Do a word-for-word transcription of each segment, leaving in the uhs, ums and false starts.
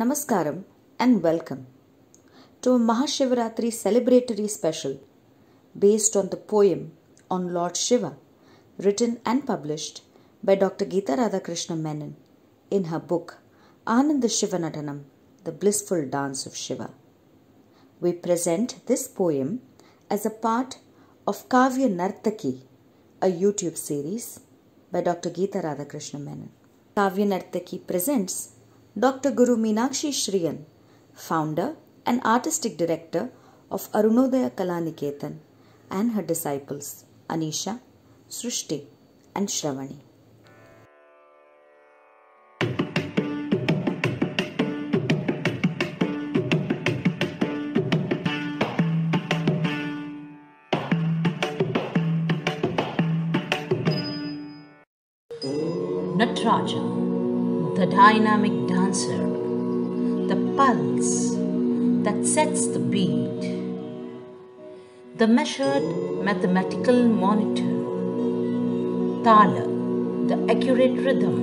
Namaskaram and welcome to a Mahashivaratri celebratory special based on the poem on Lord Shiva written and published by Doctor Geeta Radhakrishna Menon in her book Ananda Siva Natanam, The Blissful Dance of Shiva. We present this poem as a part of Kavya Nartaki, a YouTube series by Doctor Geeta Radhakrishna Menon. Kavya Nartaki presents Doctor Guru Meenakshi Shriyan, founder and artistic director of Arunodaya Kalaniketan, and her disciples Anisha, Shrushti and Shravani. Nataraja, the dynamic dancer, the pulse that sets the beat, the measured mathematical monitor, Tala, the accurate rhythm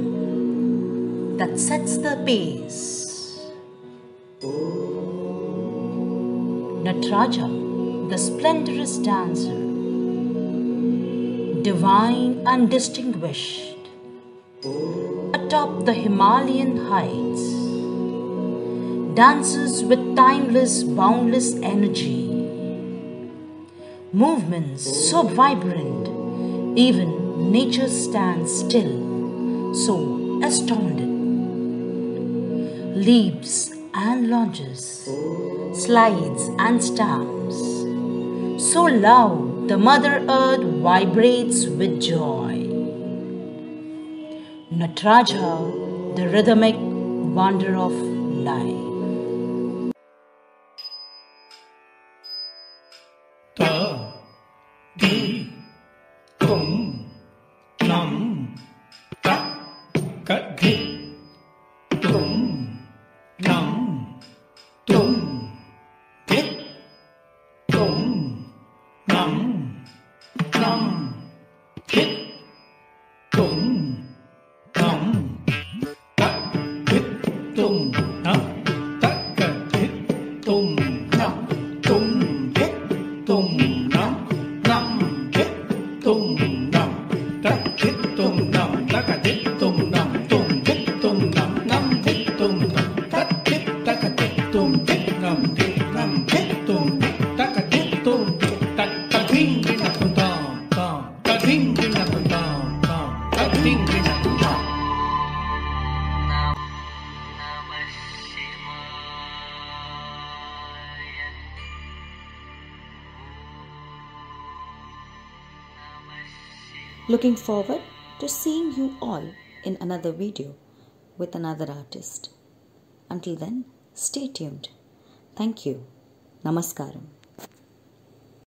that sets the pace, Nataraja, the splendorous dancer, divine and distinguished, atop the Himalayan heights, dances with timeless, boundless energy, movements so vibrant, even nature stands still, so astounded, leaps and lunges, slides and stamps, so loud the Mother Earth vibrates with joy. Nataraja, the rhythmic wonder of life. Ta, di, kum, nam, ta, ka, di, tum, nam, tum, di, tum, nam, nam, di. Looking forward to seeing you all in another video with another artist. Until then, stay tuned. Thank you. Namaskaram.